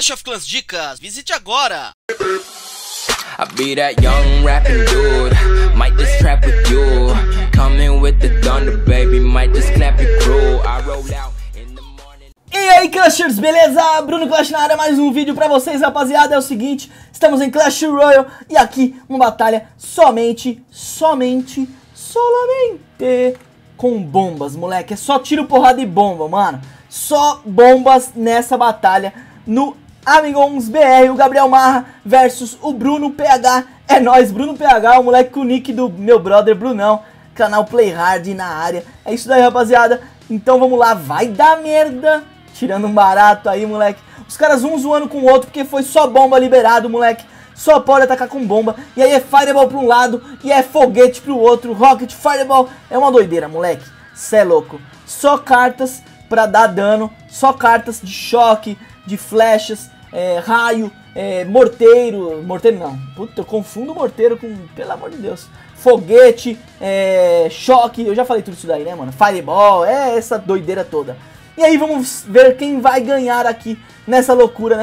Clash of Clans Dicas, visite agora! E aí, Clashers, beleza? Bruno Clash na área, mais um vídeo pra vocês, rapaziada. É o seguinte, estamos em Clash Royale e aqui uma batalha solamente com bombas, moleque. É só tiro, porrada e bomba, mano. Só bombas nessa batalha no Amigos BR, o Gabriel Marra versus o Bruno PH. É nóis, Bruno PH, o moleque com o nick do meu brother Brunão, canal Playhard na área. É isso daí, rapaziada. Então vamos lá, vai dar merda. Tirando um barato aí, moleque. Os caras um zoando com o outro porque foi só bomba liberado, moleque. Só pode atacar com bomba. E aí é Fireball pra um lado e é foguete pro outro. Rocket, Fireball, é uma doideira, moleque. Cê é louco. Só cartas pra dar dano, só cartas de choque, de flechas, raio, morteiro não, puta, eu confundo morteiro com, pelo amor de Deus, foguete, choque, eu já falei tudo isso daí, né, mano, Fireball, essa doideira toda. E aí vamos ver quem vai ganhar aqui nessa loucura,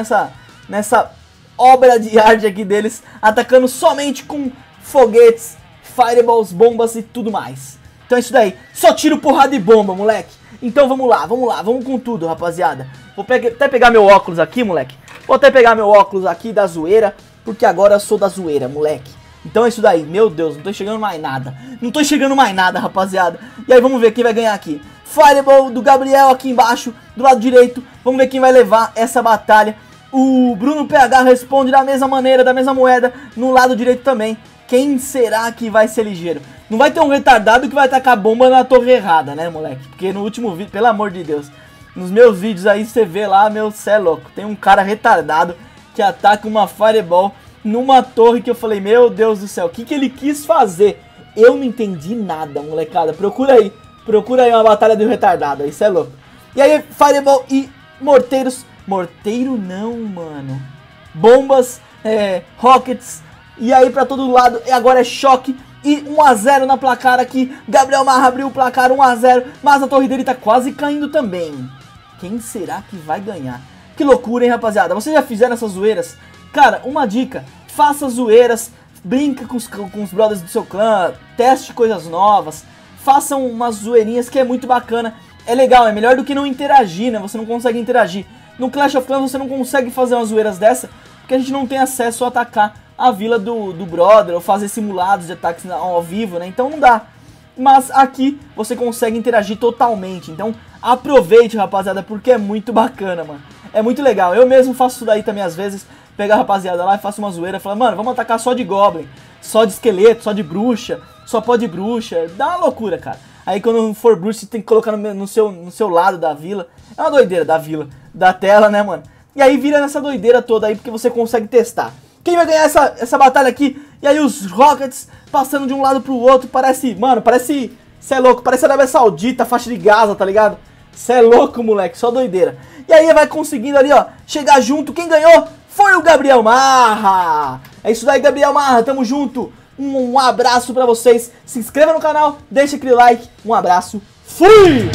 nessa obra de arte aqui deles, atacando somente com foguetes, Fireballs, bombas e tudo mais. Então é isso daí, só tiro, porrada e bomba, moleque. Então vamos lá, vamos com tudo, rapaziada. Vou até pegar meu óculos aqui, moleque. Vou até pegar meu óculos aqui da zoeira, porque agora eu sou da zoeira, moleque. Então é isso daí, meu Deus, não tô enxergando mais nada. Não tô enxergando mais nada, rapaziada. E aí vamos ver quem vai ganhar aqui. Fireball do Gabriel aqui embaixo, do lado direito. Vamos ver quem vai levar essa batalha. O Bruno PH responde da mesma maneira, da mesma moeda, no lado direito também. Quem será que vai ser ligeiro? Não vai ter um retardado que vai tacar bomba na torre errada, né, moleque? Porque no último vídeo, pelo amor de Deus, nos meus vídeos aí você vê lá, meu, cê é louco. Tem um cara retardado que ataca uma Fireball numa torre que eu falei, meu Deus do céu, o que que ele quis fazer? Eu não entendi nada, molecada. Procura aí uma batalha de um retardado aí, cê é louco. E aí, Fireball e morteiros. Morteiro não, mano. Bombas, rockets. E aí pra todo lado, e agora é choque. E 1 a 0 na placar aqui, Gabriel Marra abriu o placar, 1 a 0, mas a torre dele tá quase caindo também. Quem será que vai ganhar? Que loucura, hein, rapaziada? Vocês já fizeram essas zoeiras? Cara, uma dica, faça zoeiras, brinca com os brothers do seu clã, teste coisas novas, façam umas zoeirinhas que é muito bacana, é legal, é melhor do que não interagir, né? Você não consegue interagir. No Clash of Clans você não consegue fazer umas zoeiras dessa, porque a gente não tem acesso a atacar a vila do brother, ou fazer simulados de ataques ao vivo, né? Então não dá. Mas aqui você consegue interagir totalmente. Então aproveite, rapaziada, porque é muito bacana, mano. É muito legal. Eu mesmo faço isso daí também às vezes. Pego a rapaziada lá e faço uma zoeira. Falo, mano, vamos atacar só de goblin, só de esqueleto, só de bruxa, só pó de bruxa. Dá uma loucura, cara. Aí quando for bruxa você tem que colocar no seu lado da vila. É uma doideira da vila, da tela, né, mano? E aí vira nessa doideira toda aí, porque você consegue testar. Quem vai ganhar essa batalha aqui? E aí os Rockets passando de um lado pro outro, parece, mano, parece, cê é louco, parece Arábia Saudita, faixa de Gaza, tá ligado? Cê é louco, moleque, só doideira. E aí vai conseguindo ali, ó, chegar junto, quem ganhou foi o Gabriel Marra. É isso daí, Gabriel Marra, tamo junto, um abraço pra vocês, se inscreva no canal, deixa aquele like, um abraço, fui!